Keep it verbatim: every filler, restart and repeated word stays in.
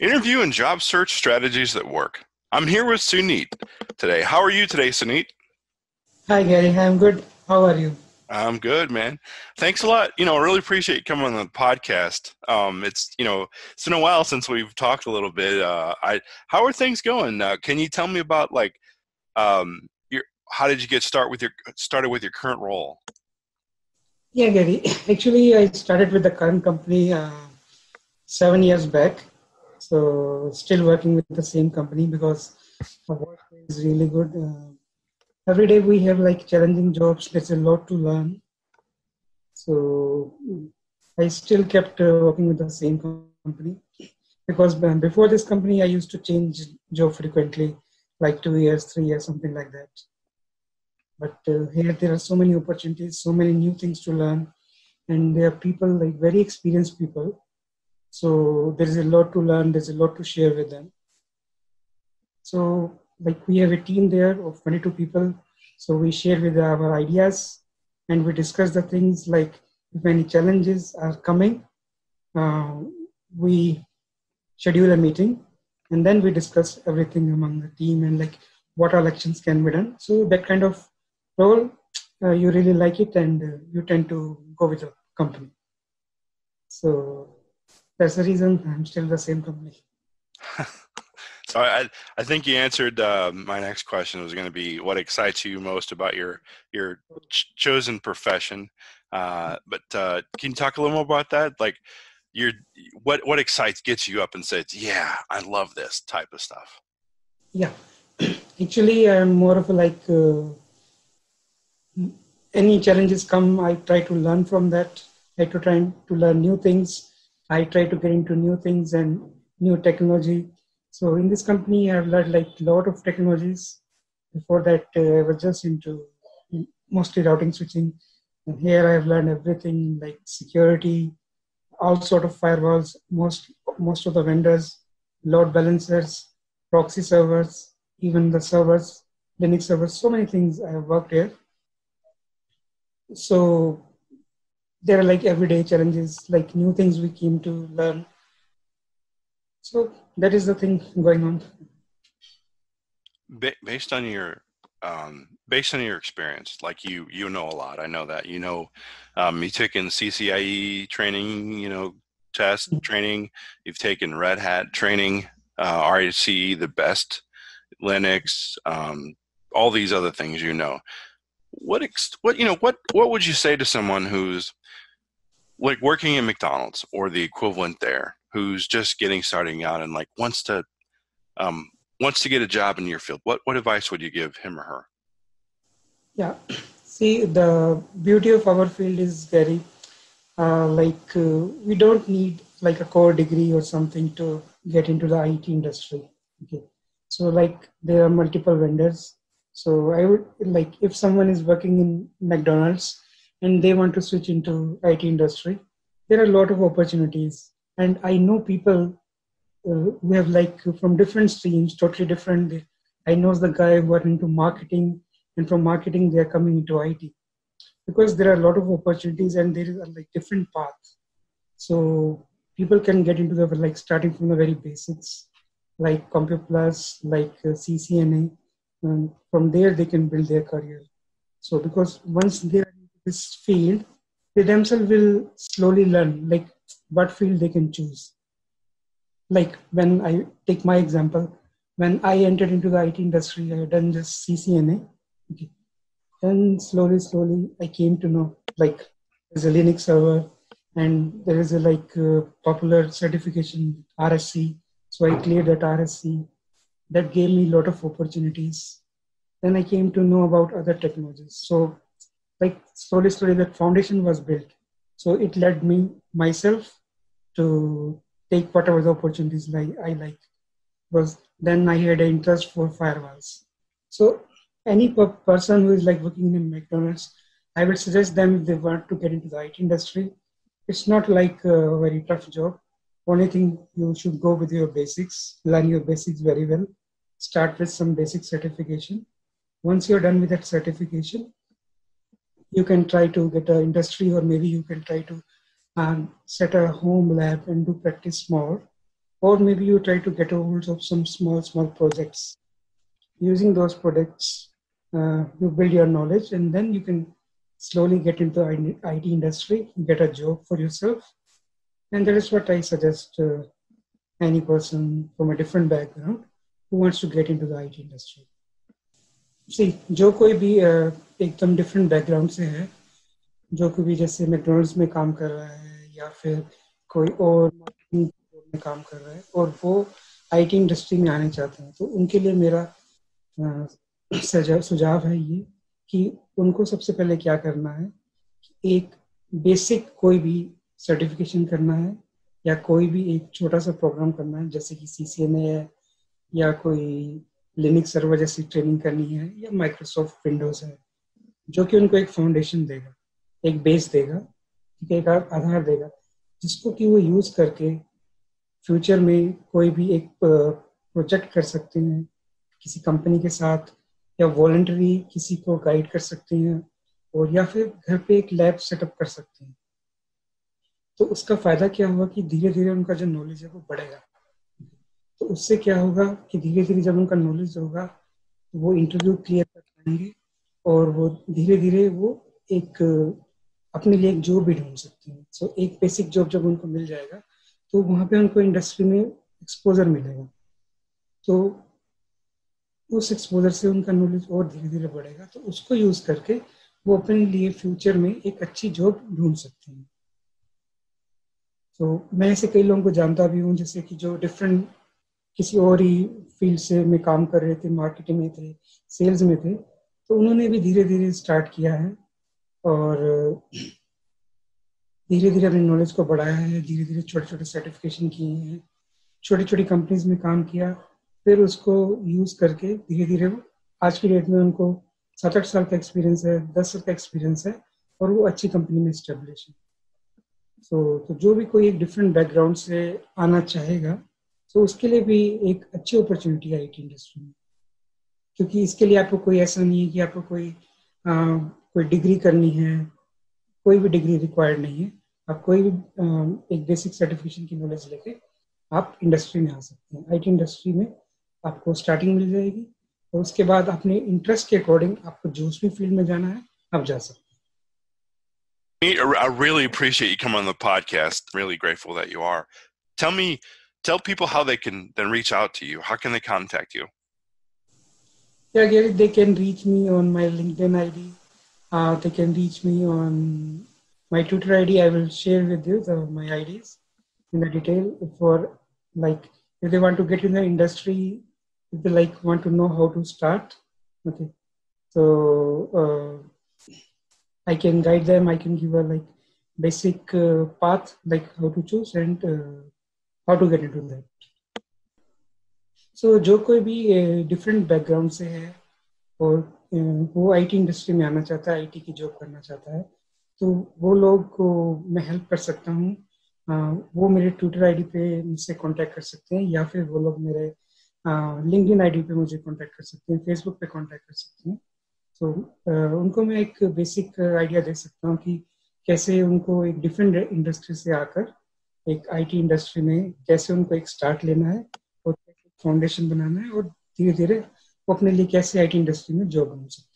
Interview and job search strategies that work. I'm here with Sunit today. How are you today, Sunit? Hi, Gary. I'm good. How are you? I'm good, man. Thanks a lot. You know, I really appreciate you coming on the podcast. Um, it's, you know, it's been a while since we've talked a little bit. Uh, I, how are things going? Uh, can you tell me about, like, um, your, how did you get start with your, started with your current role? Yeah, Gary. Actually, I started with the current company uh, seven years back. So still working with the same company because my work is really good. Uh, every day we have like challenging jobs. There's a lot to learn. So I still kept uh, working with the same company because before this company, I used to change job frequently, like two years, three years, something like that. But uh, here there are so many opportunities, so many new things to learn. And there are people, like very experienced people. So there's a lot to learn. There's a lot to share with them. So like we have a team there of twenty-two people. So we share with our ideas and we discuss the things like if any challenges are coming, uh, we schedule a meeting and then we discuss everything among the team and like what all actions can be done. So that kind of role, uh, you really like it and uh, you tend to go with the company. So that's the reason I'm still the same company. So I, I think you answered uh, my next question. It was going to be what excites you most about your your ch chosen profession. Uh, but uh, can you talk a little more about that? Like, your what what excites gets you up and says, "Yeah, I love this type of stuff." Yeah, actually, I'm more of like uh, any challenges come, I try to learn from that. I try to try to learn new things. I try to get into new things and new technology. So in this company, I've learned like a lot of technologies. Before that, uh, I was just into mostly routing switching. And here I've learned everything like security, all sort of firewalls, most, most of the vendors, load balancers, proxy servers, even the servers, Linux servers, so many things I've worked here. So there are like everyday challenges, like new things we came to learn. So that is the thing going on. Ba based on your, um, based on your experience, like you, you know a lot. I know that, you know, um, you've taken C C I E training, you know, test training. You've taken Red Hat training, uh, R H C E, the best, Linux, um, all these other things, you know. What ex what you know what what would you say to someone who's like working in McDonald's or the equivalent there, who's just getting starting out and like wants to um, wants to get a job in your field? What what advice would you give him or her? Yeah, see, the beauty of our field is very uh, like uh, we don't need like a core degree or something to get into the I T industry. Okay, so like there are multiple vendors. So I would like if someone is working in McDonald's and they want to switch into I T industry, there are a lot of opportunities. And I know people uh, who have like from different streams, totally different. I know the guy who are into marketing, and from marketing they are coming into I T because there are a lot of opportunities and there is like different paths. So people can get into the like starting from the very basics, like CompTIA+, like uh, C C N A. And from there, they can build their career. So because once they are in this field, they themselves will slowly learn like what field they can choose. Like when I take my example, when I entered into the I T industry, I had done just C C N A. Okay. Then slowly, slowly, I came to know like there's a Linux server and there is a like uh, popular certification, R H C E. So I cleared that R H C E. That gave me a lot of opportunities. Then I came to know about other technologies. So like slowly, slowly that foundation was built. So it led me myself to take whatever the opportunities like I like. Was then I had an interest for firewalls. So any per person who is like working in McDonald's, I would suggest them if they want to get into the I T industry. It's not like a very tough job. Only thing you should go with your basics, learn your basics very well. Start with some basic certification. Once you're done with that certification, you can try to get an industry or maybe you can try to um, set a home lab and do practice more. or maybe you try to get hold of some small, small projects. Using those projects, uh, you build your knowledge, and then you can slowly get into the I T industry, get a job for yourself. And that is what I suggest uh, any person from a different background who wants to get into the I T industry. See, जो कोई भी एकदम different background से है, जो कोई भी जैसे McDonald's में काम कर रहा है या फिर कोई और marketing में काम कर रहा है और वो I T industry में आने चाहते हैं, तो उनके लिए मेरा सुझाव है ये कि उनको सबसे पहले क्या करना है, एक बेसिक कोई भी सर्टिफिकेशन करना है या कोई भी एक छोटा सा प्रोग्राम करना है, जैसे कि C C N A है या कोई लिनक्स सर्वर जैसी ट्रेनिंग करनी है या माइक्रोसॉफ्ट विंडोज है, जो कि उनको एक फाउंडेशन देगा, एक बेस देगा, ठीक है, एक आधार देगा, जिसको कि वो यूज करके फ्यूचर में कोई भी एक प्रोजेक्ट कर सकते हैं किसी कंपनी के साथ या वॉलंटरी किसी को गाइड कर सकते हैं और या फिर घर पे एक लैब सेटअप कर सकते हैं। तो उसका फायदा क्या हुआ कि धीरे धीरे उनका जो नॉलेज है वो बढ़ेगा। तो उससे क्या होगा कि धीरे धीरे जब उनका नॉलेज होगा तो वो इंटरव्यू क्लियर कर पाएंगे और वो धीरे धीरे वो एक अपने लिए एक जॉब भी ढूंढ सकते हैं। सो so, एक बेसिक जॉब जब उनको मिल जाएगा तो वहाँ पे उनको इंडस्ट्री में एक्सपोजर मिलेगा, तो उस एक्सपोजर से उनका नॉलेज और धीरे धीरे बढ़ेगा, तो उसको यूज करके वो अपने लिए फ्यूचर में एक अच्छी जॉब ढूंढ सकते हैं। तो मैं ऐसे कई लोगों को जानता भी हूँ, जैसे कि जो डिफरेंट किसी और ही फील्ड से में काम कर रहे थे, मार्केटिंग में थे, सेल्स में थे, तो उन्होंने भी धीरे धीरे स्टार्ट किया है और धीरे धीरे अपने नॉलेज को बढ़ाया है, धीरे धीरे छोटे छोटे सर्टिफिकेशन किए हैं, छोटी छोटी कंपनीज में काम किया, फिर उसको यूज़ करके धीरे धीरे वो आज की डेट में उनको सात आठ साल का एक्सपीरियंस है, दस साल का एक्सपीरियंस है और वो अच्छी कंपनी में इस्टेब्लिश है। सो तो जो भी कोई एक डिफरेंट बैकग्राउंड से आना चाहेगा तो so, उसके लिए भी एक अच्छी अपॉर्चुनिटी है आईटी इंडस्ट्री में, क्योंकि इसके लिए आपको कोई ऐसा नहीं है कि आपको कोई आ, कोई डिग्री करनी है, कोई भी डिग्री रिक्वायर्ड नहीं है। आप कोई भी आ, एक बेसिक सर्टिफिकेशन की नॉलेज लेके आप इंडस्ट्री में आ सकते हैं। आईटी इंडस्ट्री में आपको स्टार्टिंग मिल जाएगी और उसके बाद अपने इंटरेस्ट के अकॉर्डिंग आपको जिस भी फील्ड में जाना है आप जा सकते हैं। I really appreciate you coming on the podcast. Really grateful that you are. Tell me Tell people how they can then reach out to you. How can they contact you? Yeah, Gary, they can reach me on my LinkedIn I D. Uh, they can reach me on my Twitter I D. I will share with you the, my I Ds in the detail for, like, if they want to get in the industry, if they, like, want to know how to start. Okay. So, uh, I can guide them. I can give a, like, basic uh, path, like, how to choose and... Uh, how to get into that. So, जो कोई भी different background से है और वो I T industry में आना चाहता है, I T की job करना चाहता है, तो वो लोग को मैं help कर सकता हूँ। वो मेरे Twitter I D पे मुझसे contact कर सकते हैं या फिर वो लोग मेरे LinkedIn I D पे मुझे contact कर सकते हैं, Facebook पे contact कर सकते हैं। तो उनको मैं एक basic idea दे सकता हूँ कि कैसे उनको एक different industry से आकर एक आईटी इंडस्ट्री में कैसे उनको एक स्टार्ट लेना है और फाउंडेशन बनाना है और धीरे धीरे वो अपने लिए कैसे आईटी इंडस्ट्री में जॉब बना सकते हैं।